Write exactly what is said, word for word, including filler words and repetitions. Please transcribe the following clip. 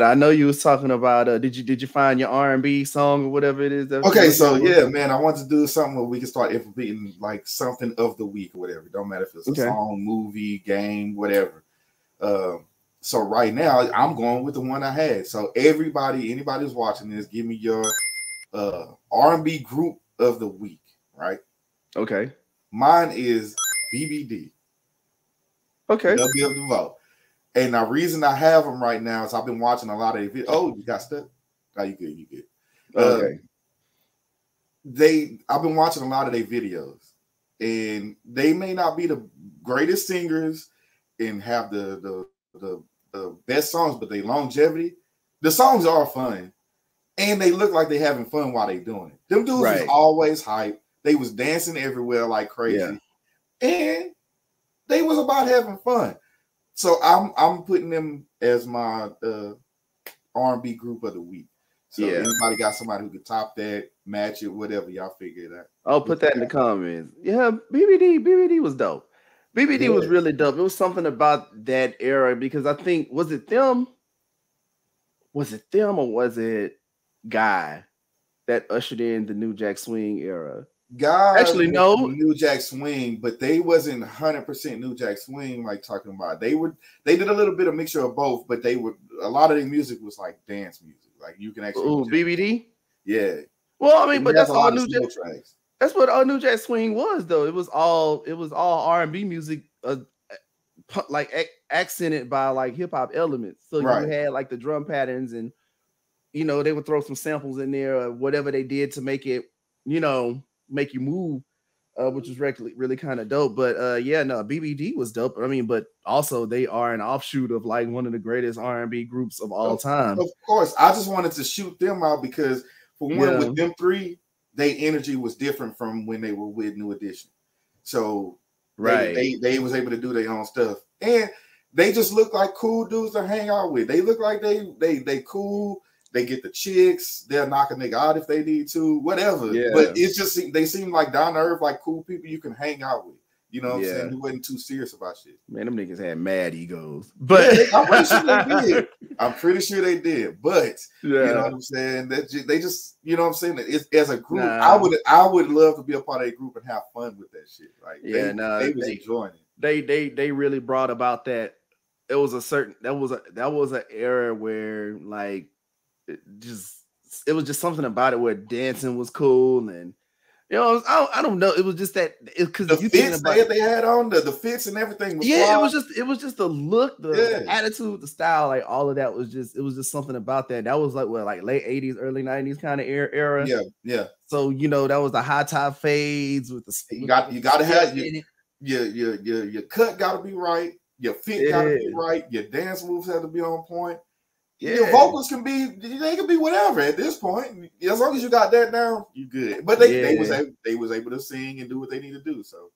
I know you was talking about. Uh, did you did you find your R and B song or whatever it is? That okay, so yeah, about? man, I want to do something where we can start implementing like something of the week or whatever. It don't matter if it's a okay. song, movie, game, whatever. Uh, so right now, I'm going with the one I had. So everybody, anybody who's watching this, give me your uh, R and B group of the week, right? Okay. Mine is B B D. Okay. They'll be able to vote. And the reason I have them right now is I've been watching a lot of videos. Oh, you got stuck? Oh, you good, you good. Uh, okay. They, I've been watching a lot of their videos. And they may not be the greatest singers and have the, the, the, the best songs, but they longevity. The songs are fun. And they look like they're having fun while they're doing it. Them dudes right. was always hype. They was dancing everywhere like crazy. Yeah. And they was about having fun. So I'm I'm putting them as my uh, R and B group of the week. So yeah. anybody got somebody who could top that, match it, whatever, y'all figure it out. I'll put that in the comments. Yeah, B B D, B B D was dope. B B D yeah. was really dope. It was something about that era because I think, was it them? Was it them or was it Guy that ushered in the New Jack Swing era? Guys actually no New Jack Swing, but they wasn't one hundred percent New Jack Swing like talking about. They would they did a little bit of mixture of both, but they would a lot of their music was like dance music. Like you can actually Ooh, B B D? Yeah. Well, I mean, and but that's all New Jack tracks. That's what all New Jack Swing was though. It was all it was all R and B music uh, like ac accented by like hip hop elements. So right. you had like the drum patterns and you know, they would throw some samples in there or whatever they did to make it, you know, make you move, uh, which was really, really kind of dope. But uh, yeah, no, B B D was dope. I mean, but also they are an offshoot of like one of the greatest R and B groups of all time. Of course, I just wanted to shoot them out because for one, yeah. with them three, their energy was different from when they were with New Edition. So right, they, they, they was able to do their own stuff, and they just look like cool dudes to hang out with. They look like they they they cool. They get the chicks. They'll knock a nigga out if they need to, whatever. Yeah. But it's just, they seem like down to earth, like cool people you can hang out with. You know what yeah. I'm saying? Who wasn't too serious about shit. Man, them niggas had mad egos. But yeah, I'm pretty sure they did. I'm pretty sure they did. But yeah. you know what I'm saying? That just, they just, you know what I'm saying? It's, as a group, nah. I would I would love to be a part of a group and have fun with that shit. Like yeah, they, nah, they was they, enjoying it. They they they really brought about that. It was a certain that was a that was an era where like It just it was just something about it where dancing was cool and you know I, I don't know it was just that because the you fits about, they, they had on the, the fits and everything was yeah wild. It was just it was just the look the, yeah. the attitude the style like all of that was just it was just something about that that was like what like late eighties early nineties kind of era yeah yeah so you know that was the high top fades with the you got you gotta have your your, your your your cut gotta be right your fit yeah. gotta be right your dance moves had to be on point. Yeah. Your vocals can be, they can be whatever at this point. As long as you got that down, you good. But they, yeah. they was able, they was able to sing and do what they need to do. So